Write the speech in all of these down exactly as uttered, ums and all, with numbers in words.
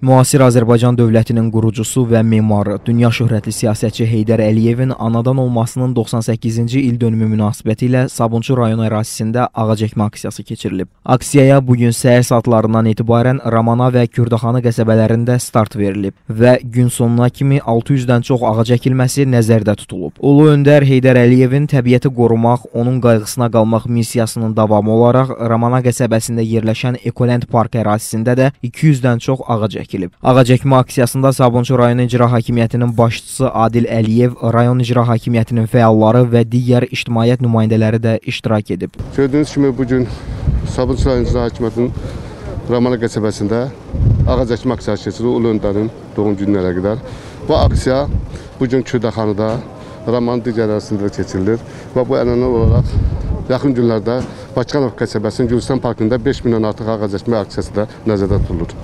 Müasir Azərbaycan dövlətinin qurucusu və memarı, dünya şöhrətli siyasətçi Heydər Əliyevin anadan olmasının doxsan səkkizinci il dönümü münasibəti ilə Sabunçu rayon ərazisində ağac əkmə aksiyası keçirilib. Aksiyaya bugün səhər saatlarından etibarən Ramana və Kürdəxana qəsəbələrində start verilib və gün sonuna kimi altı yüzdən çox ağac əkilməsi nəzərdə tutulub. Ulu öndər Heydər Əliyevin təbiəti qorumaq, onun qayğısına qalmaq missiyasının davamı olaraq Ramana qəsəbəsində yerləşən Ecoland Park ərazisində də iki yüzdən çox ağac əkilib. Ağac əkmə aksiyasında Sabunçu rayon icra hakimiyyətinin başçısı Adil Əliyev, rayon icra hakimiyyətinin fəalları və digər ictimaiyyət nümayəndələri də iştirak edib. Gördüyünüz kimi bugün Sabunçu rayon icra hakimiyyətinin Ramana qəsəbəsində ağac əkmə aksiyası keçirilir, ulu öndərin doğum gününə əlaqədar. Bu aksiya bugün Kürdəxanada, Ramanın digər ərazisində keçirilir və bu ənənə olaraq yaxın günlərdə Başqanov qəsəbəsinin Gülistan parkında beş milyon artıq ağac əkmə aksiyası da nəzərdə tutulur.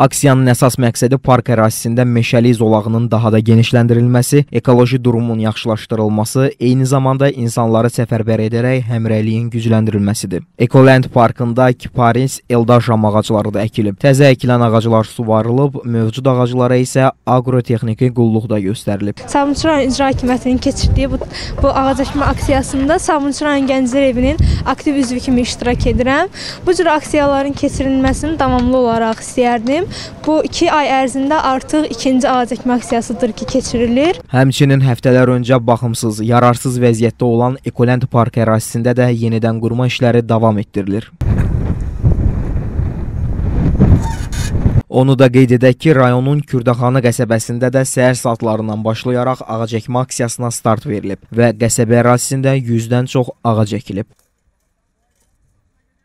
Aksiyanın əsas məqsədi park ərazisində meşəli zolağının daha da genişləndirilməsi, ekoloji durumun yaxşılaşdırılması, eyni zamanda insanları səfərbər edərək həmrəyliyin gücləndirilməsidir. Ecoland Parkında kiparis, eldaşam ağacları da əkilib. Təzə əkilən ağaclar suvarılıb, mövcud ağaclara isə agrotexniki qulluq da göstərilib. Sabunçu rayon icra hakimiyyətinin keçirdiyi bu, bu ağac əkmə aksiyasında Sabunçu rayon Gənclər Evinin aktiv üzvü kimi iştirak edirəm. Bu cür aksiyaların keçirilməsini davamlı olaraq istəyərdim. Bu iki ay ərzində artıq ikinci ağac əkmə aksiyasıdır ki, keçirilir. Həmçinin həftələr öncə baxımsız, yararsız vəziyyətdə olan Ecoland Park ərazisində də yenidən qurma işləri davam etdirilir. Onu da qeyd edək ki, rayonun Kürdəxana qəsəbəsində də səhər saatlarından başlayaraq ağac əkmə aksiyasına start verilib və qəsəbə ərazisində yüzdən çox ağac əkilib.